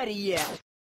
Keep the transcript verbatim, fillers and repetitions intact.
ready yet.